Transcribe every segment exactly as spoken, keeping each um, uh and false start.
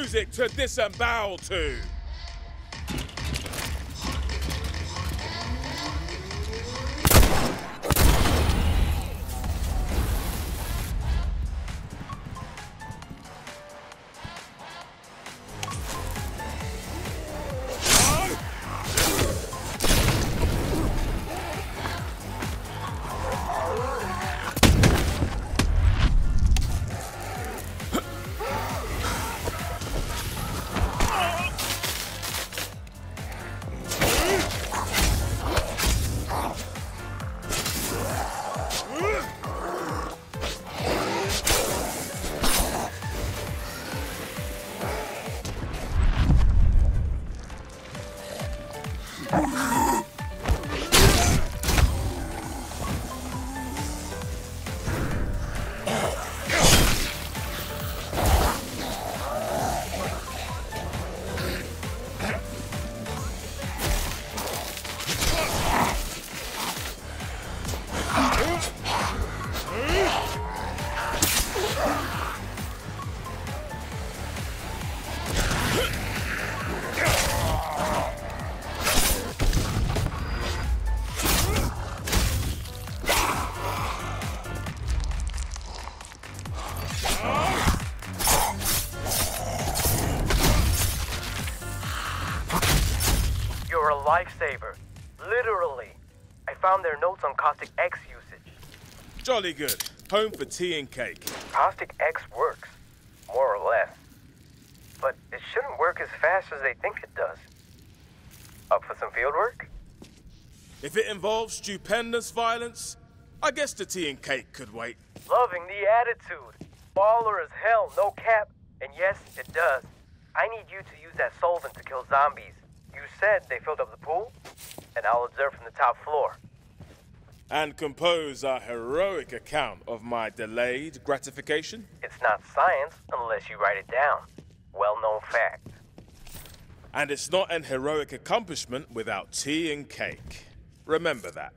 music to disembowel to. Lifesaver. Literally. I found their notes on Caustic X usage. Jolly good. Home for tea and cake. Caustic X works. More or less. But it shouldn't work as fast as they think it does. Up for some field work? If it involves stupendous violence, I guess the tea and cake could wait. Loving the attitude. Baller as hell, no cap. And yes, it does. I need you to use that solvent to kill zombies. You said they filled up the pool, and I'll observe from the top floor. And compose a heroic account of my delayed gratification? It's not science unless you write it down. Well-known fact. And it's not an heroic accomplishment without tea and cake. Remember that.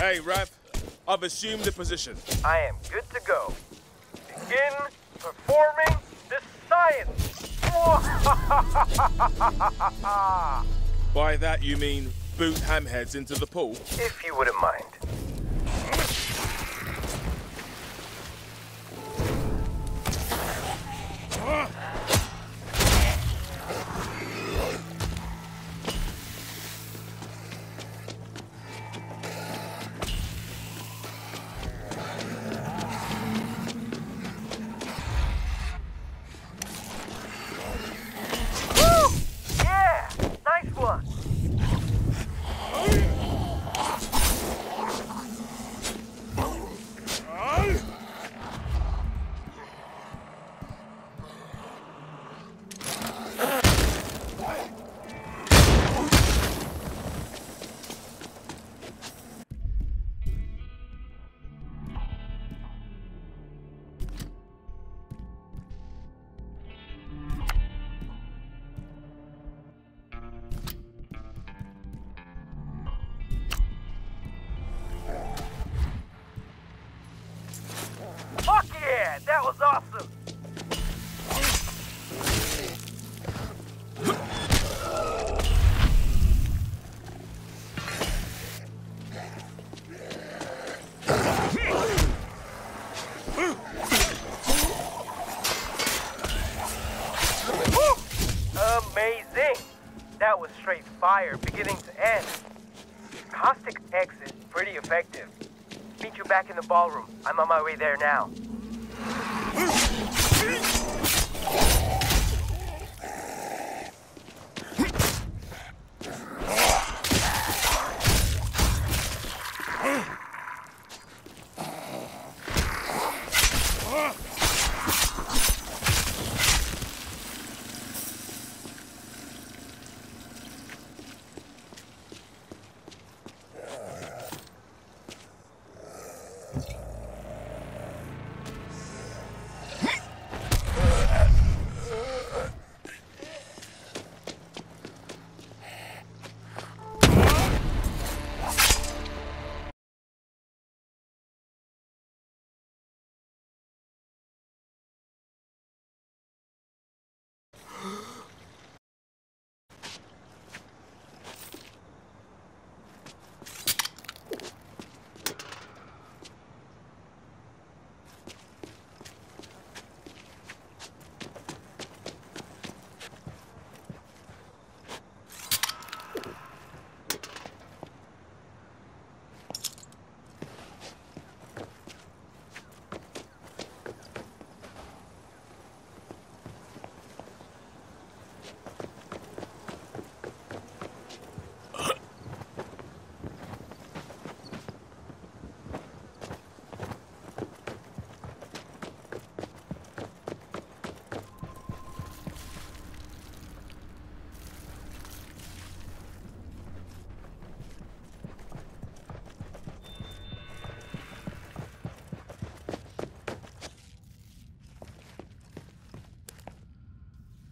Hey, Rep, I've assumed the position. I am good to go. Begin performing the science. By that you mean boot hamheads into the pool? If you wouldn't mind. Fire beginning to end. Caustic X is pretty effective. Meet you back in the ballroom. I'm on my way there now.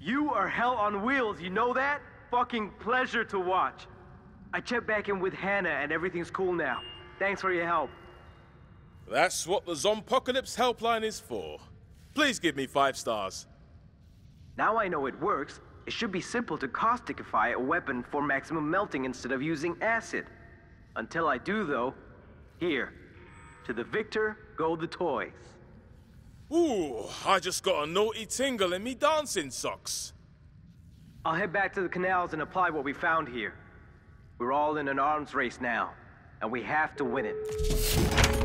You are hell on wheels, you know that? Fucking pleasure to watch. I checked back in with Hannah and everything's cool now. Thanks for your help. That's what the Zompocalypse helpline is for. Please give me five stars. Now I know it works, it should be simple to causticify a weapon for maximum melting instead of using acid. Until I do though, here, to the victor go the toys. Ooh, I just got a naughty tingle in me dancing socks. I'll head back to the canals and apply what we found here. We're all in an arms race now, and we have to win it.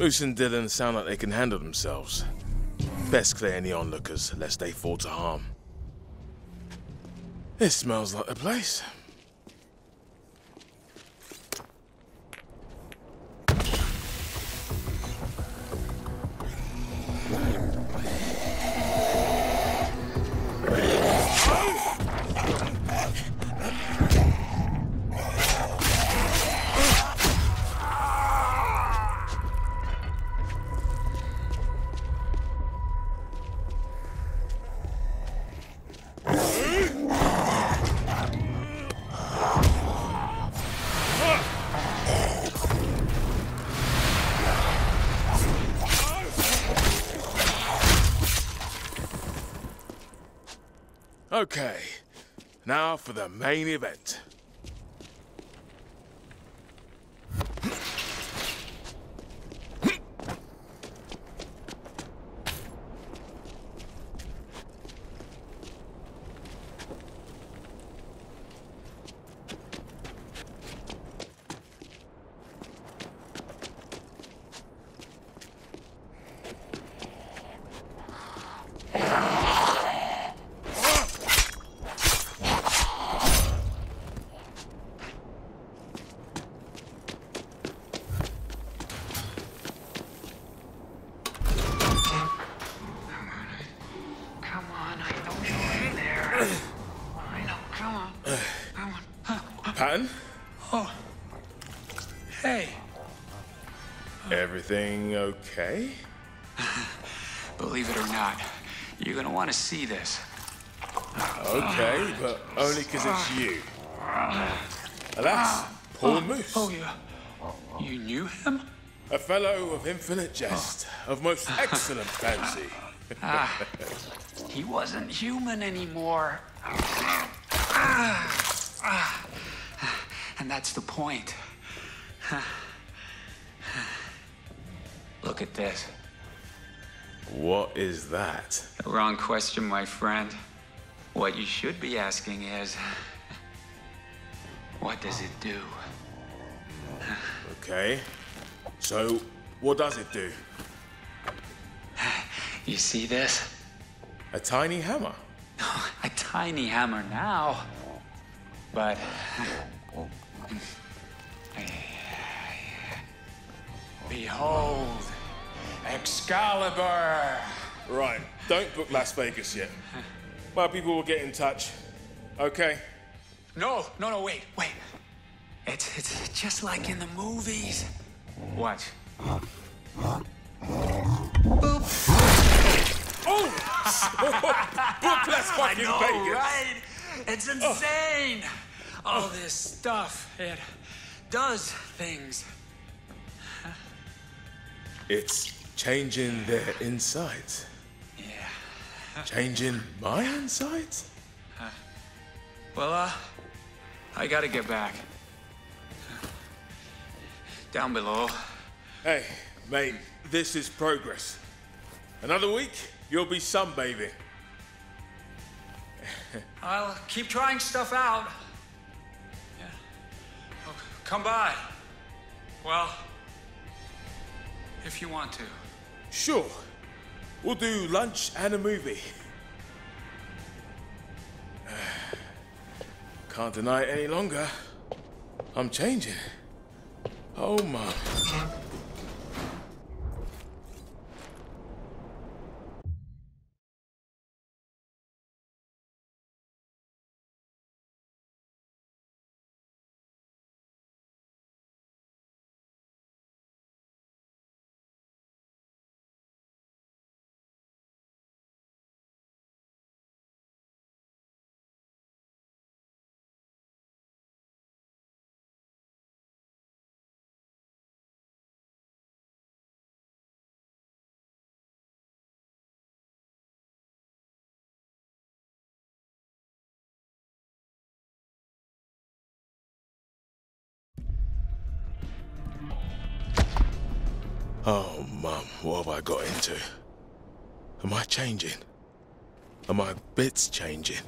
Moose and Dylan sound like they can handle themselves. Best clear any onlookers, lest they fall to harm. This smells like the place. Okay, now for the main event. Oh, hey. Everything okay? Believe it or not, you're gonna want to see this. Okay, but only because it's you. Alas, poor Moose. Oh, yeah. You knew him? A fellow of infinite jest, of most excellent fancy. Ah, he wasn't human anymore. Ah, ah. And that's the point. Look at this. What is that? The wrong question, my friend. What you should be asking is, what does it do? Okay. So, what does it do? You see this? A tiny hammer. A tiny hammer now. But... Behold, Excalibur! Right, don't book Las Vegas yet. My people will get in touch. Okay? No, no, no, wait, wait. It's, it's just like in the movies. Watch. Boop! Oh! Book Las fucking I know, Vegas! Right? It's insane! Oh. All this stuff, it does things. It's changing their insight. Yeah. Changing my insight? Uh, well, uh, I gotta get back. Down below. Hey, mate, this is progress. Another week, you'll be sunbathing. I'll keep trying stuff out. Come by. Well, if you want to. Sure. We'll do lunch and a movie. Can't deny it any longer. I'm changing. Oh my. Oh, Mum, what have I got into? Am I changing? Are my bits changing?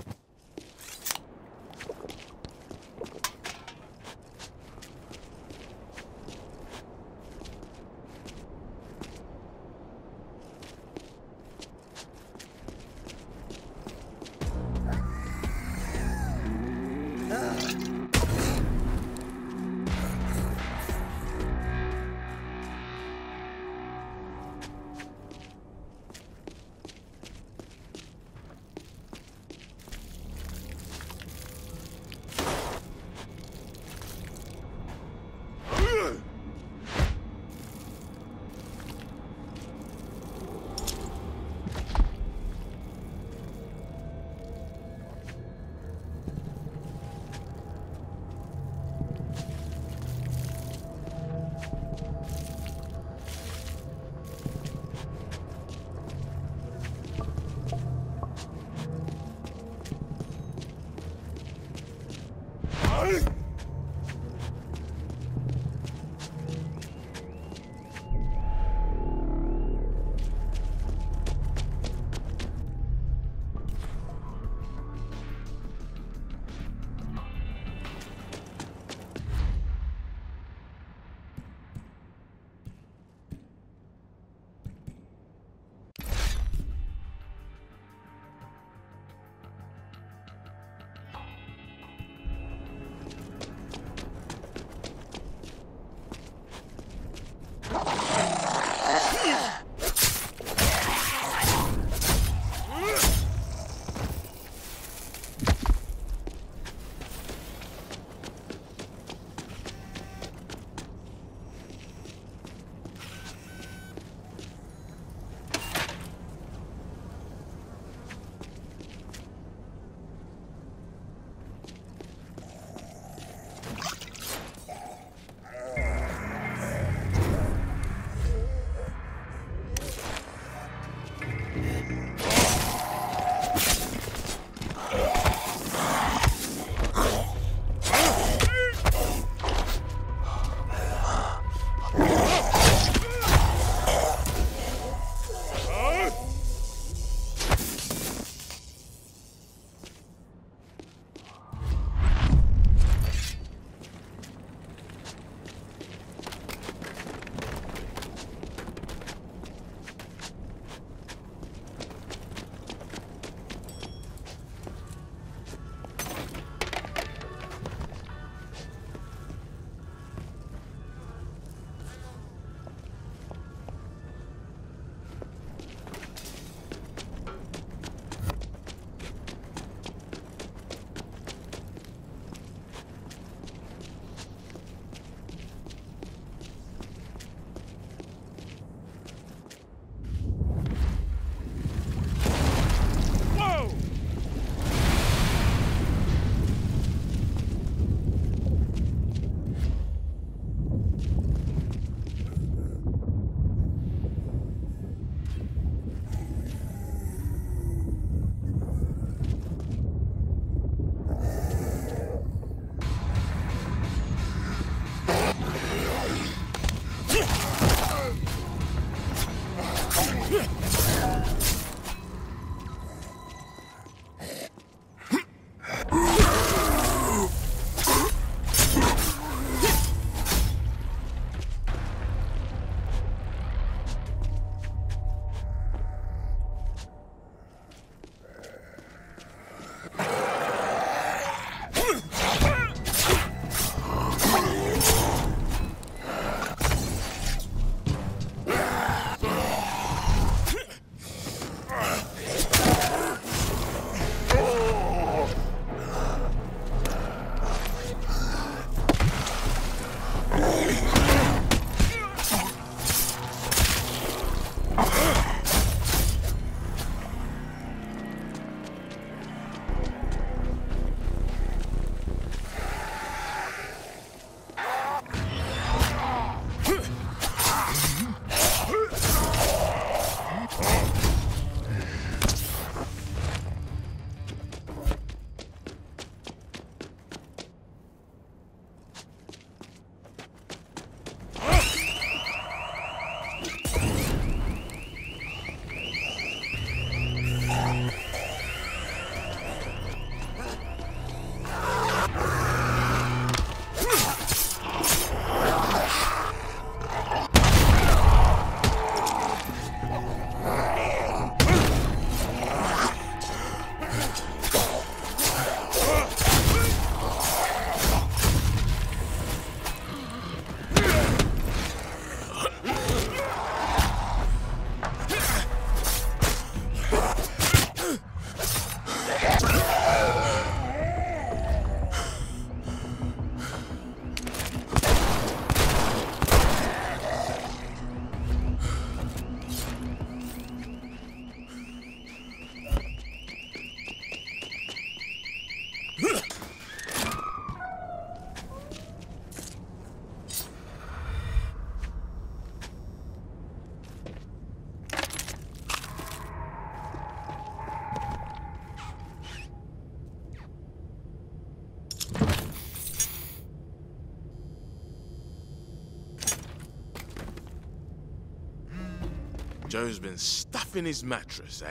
Joe's been stuffing his mattress, eh?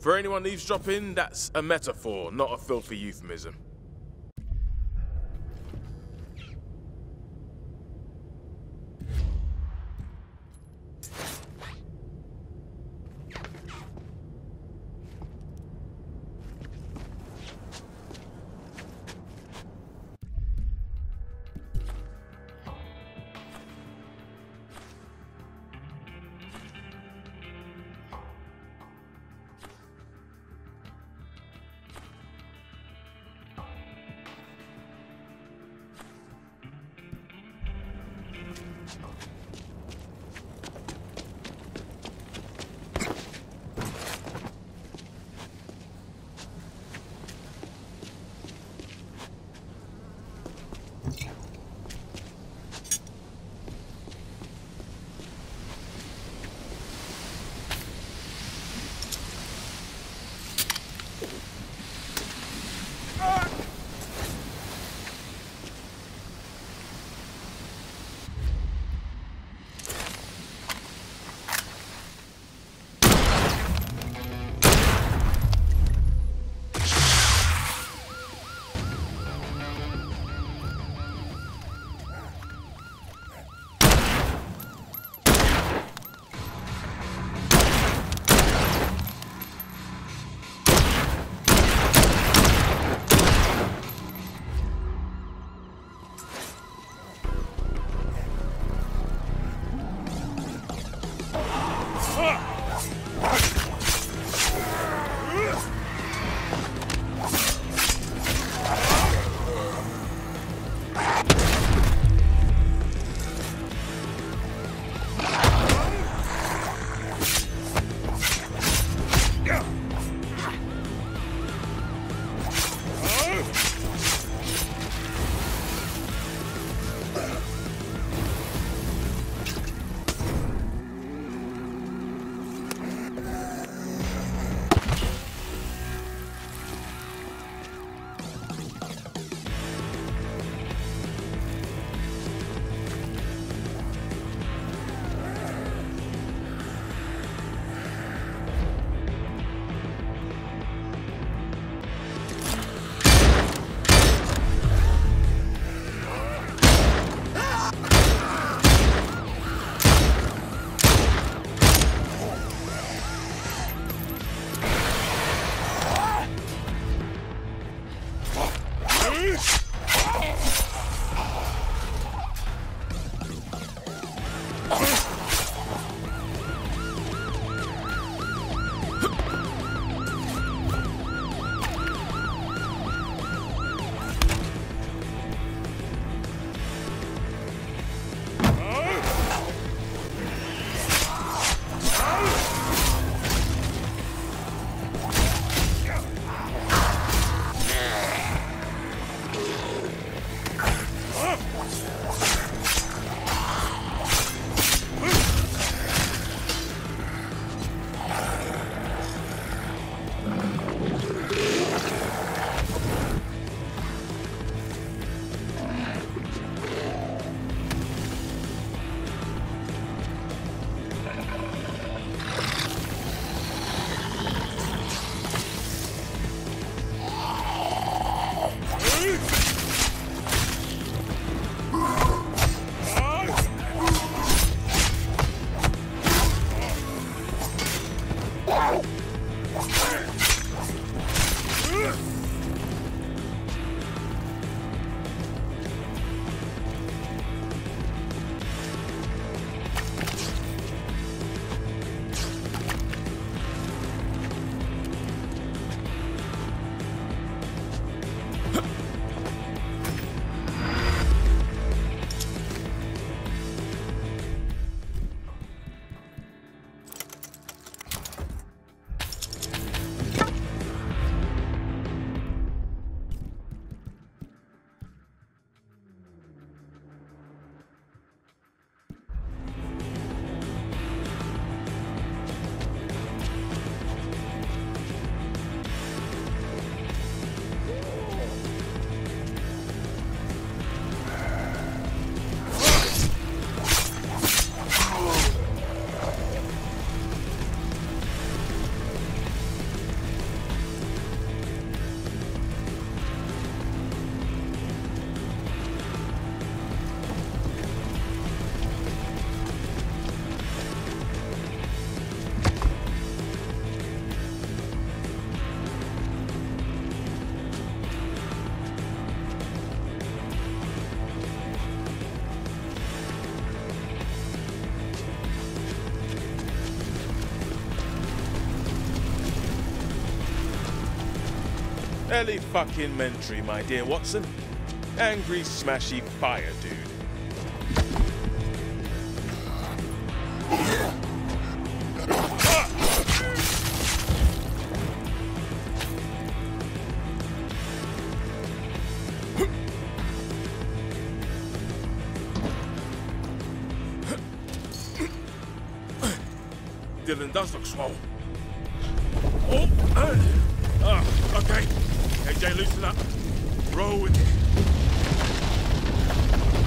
For anyone eavesdropping, that's a metaphor, not a filthy euphemism. Elefucking-mentary, my dear Watson. Angry, smashy fire dude. Dylan does look swole. Oh, uh, uh, okay. A J, loosen up. Roll with it.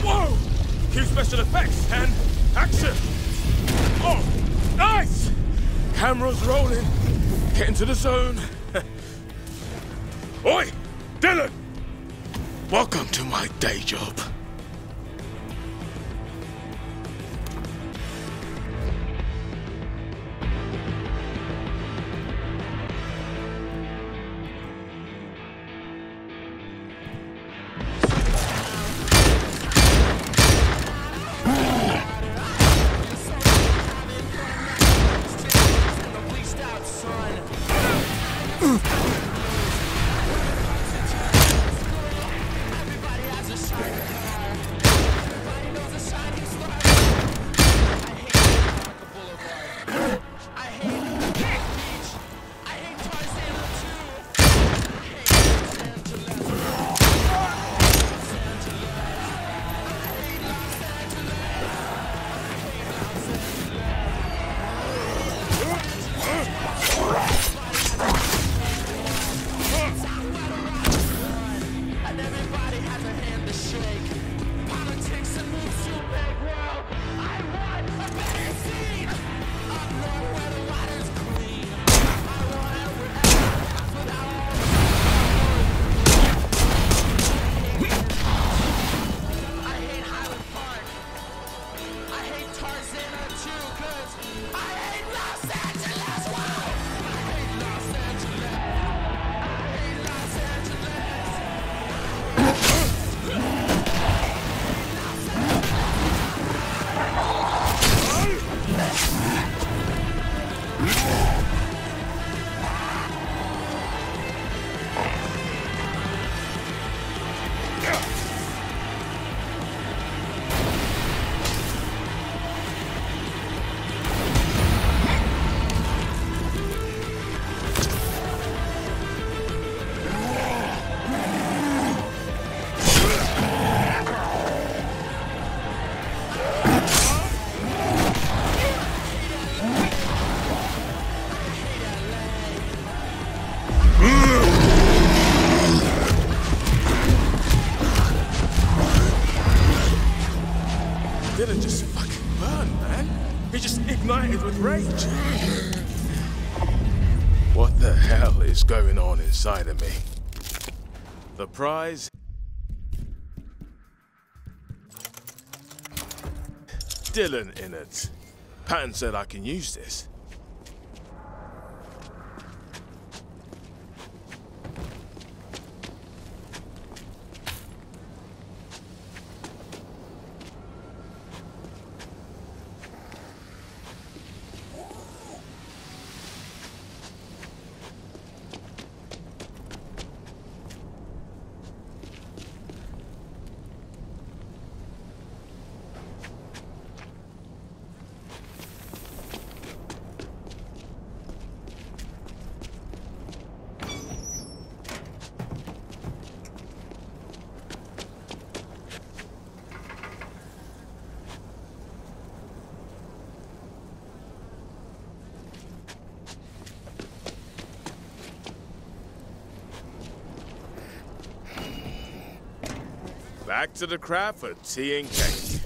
Whoa! Cue special effects and action. Oh, nice! Camera's rolling. Get into the zone. Oi, Dylan! Welcome to my day job. What the hell is going on inside of me? The prize? Dylan in it. Patton said I can use this. Back to the craft for tea and cake.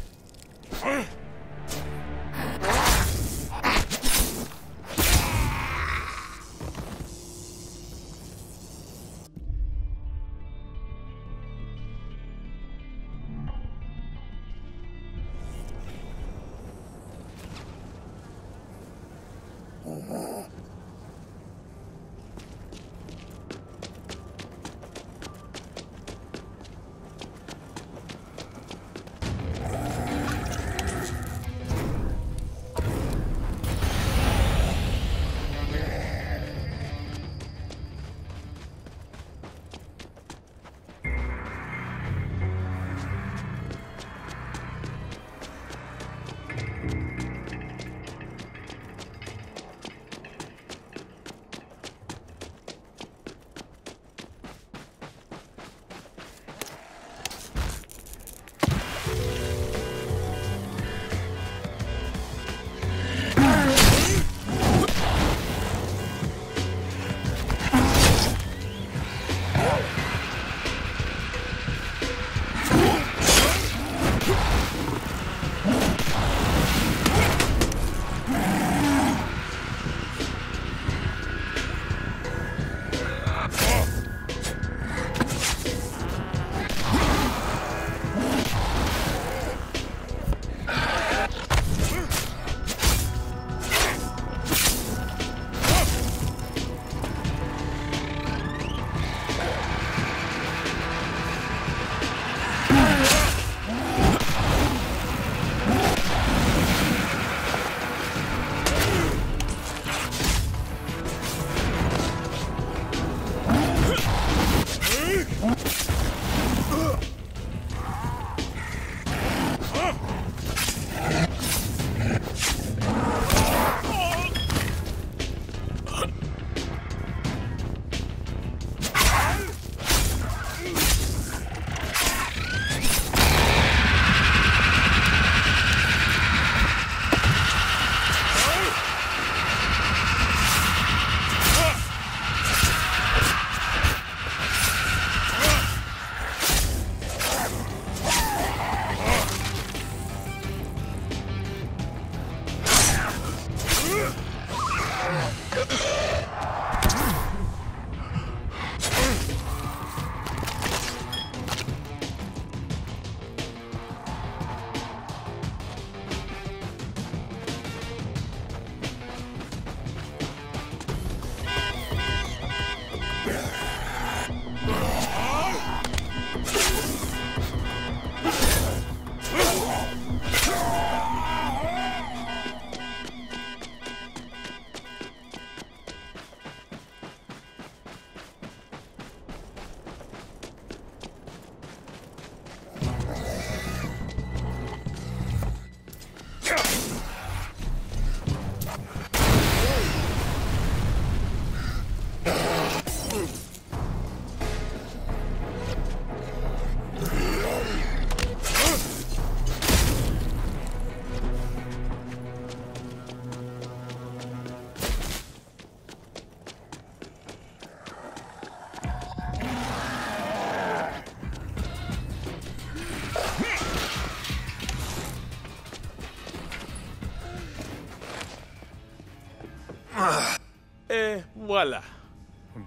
Voila.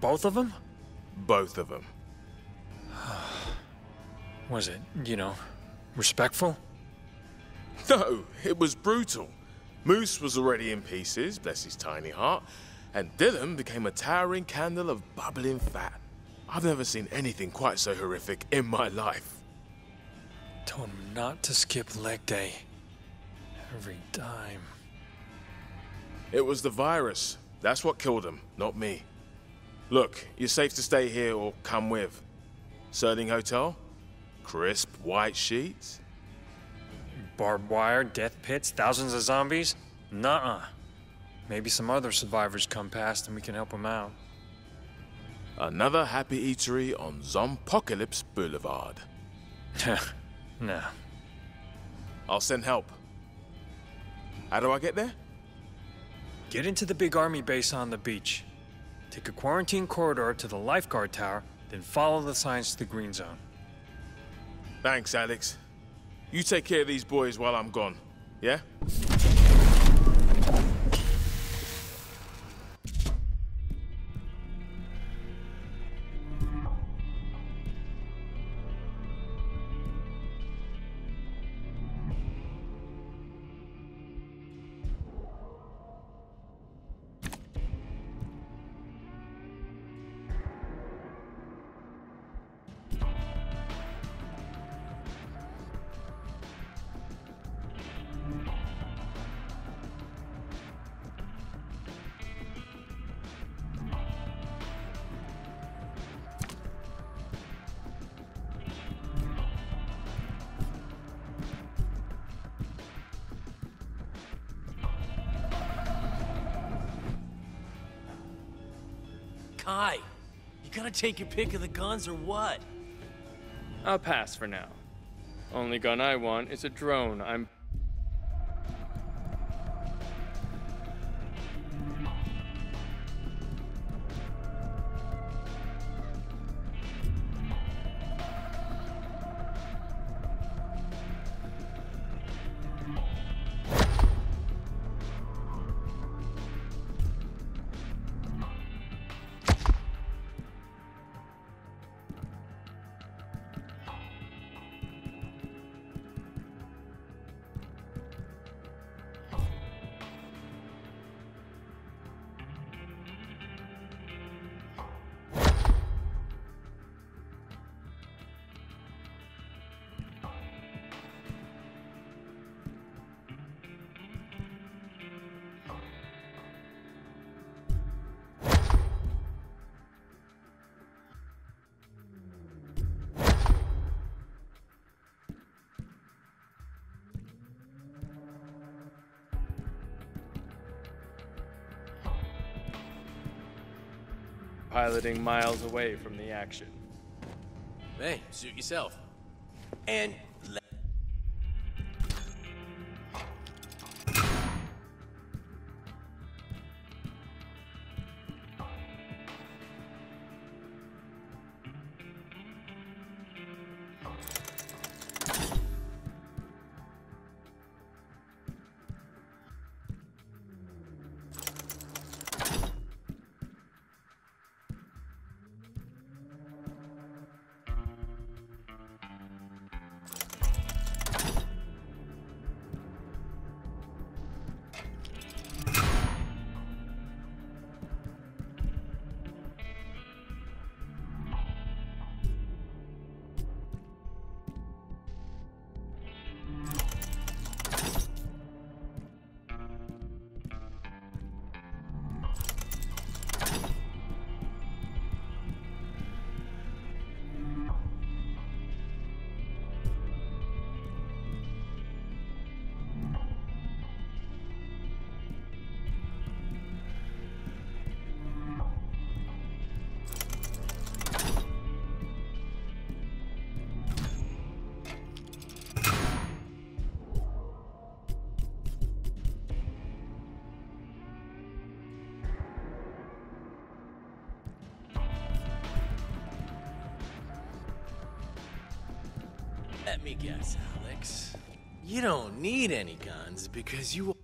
Both of them? Both of them. Was it, you know, respectful? No, it was brutal. Moose was already in pieces, bless his tiny heart, and Dylan became a towering candle of bubbling fat. I've never seen anything quite so horrific in my life. Told him not to skip leg day. Every dime. It was the virus. That's what killed him, not me. Look, you're safe to stay here or come with. Sterling Hotel, crisp white sheets. Barbed wire, death pits, thousands of zombies? Nuh-uh. Maybe some other survivors come past and we can help them out. Another happy eatery on Zompocalypse Boulevard. No. I'll send help. How do I get there? Get into the big army base on the beach. Take a quarantine corridor to the lifeguard tower, then follow the signs to the green zone. Thanks, Alex. You take care of these boys while I'm gone, yeah? Hi, you gonna take your pick of the guns or what? I'll pass for now. Only gun I want is a drone. I'm... piloting miles away from the action. Hey, suit yourself. And let Let me guess, Alex. You don't need any guns because you...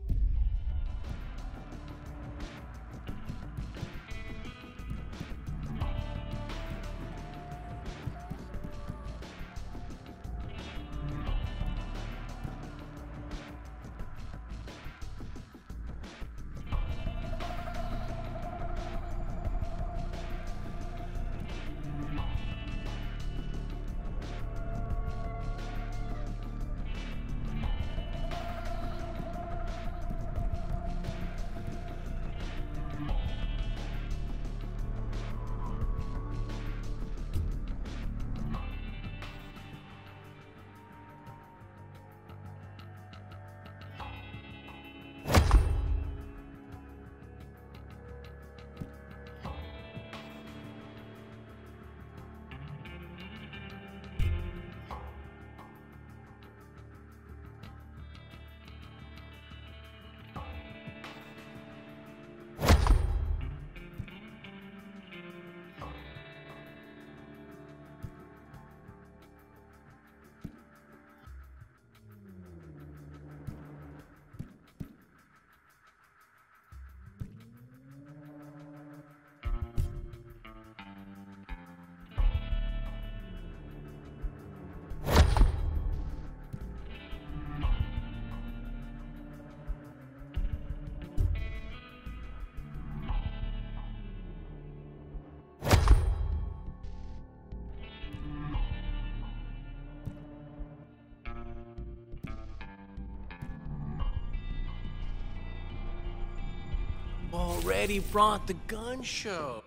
Already brought the gun show.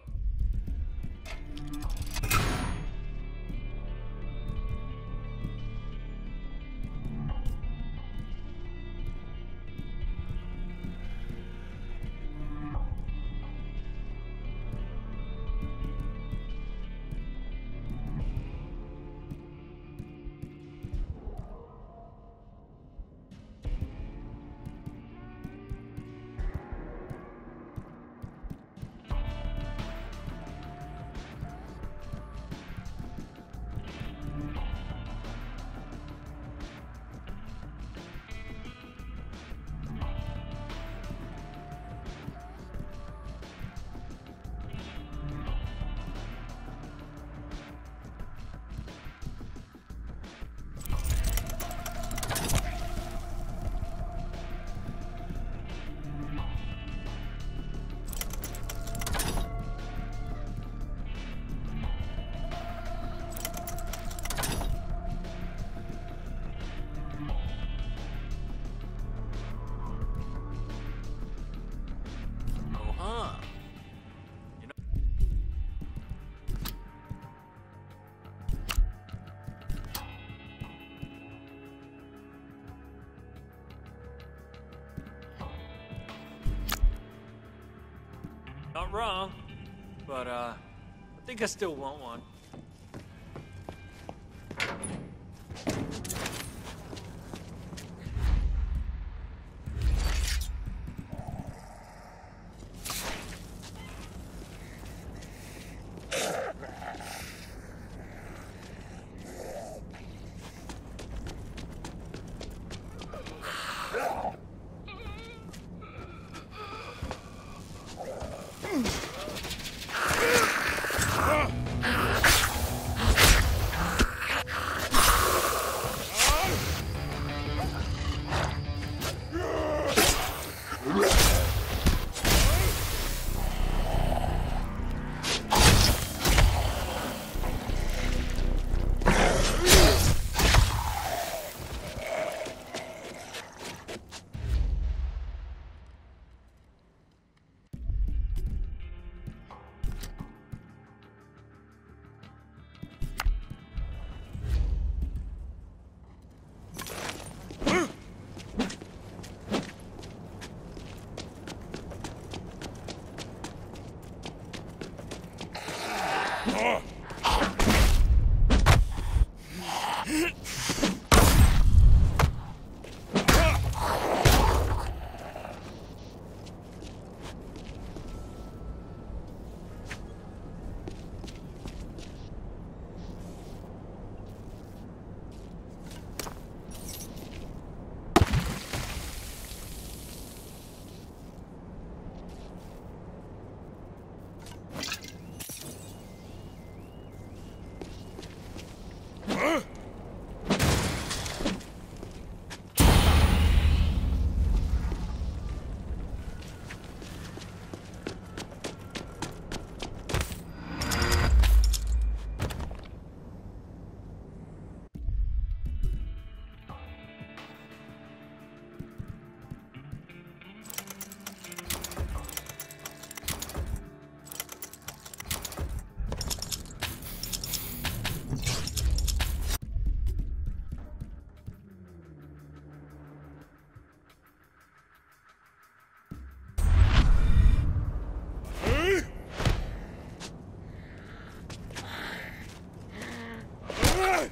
Not wrong, but uh, think I still want one. Hey!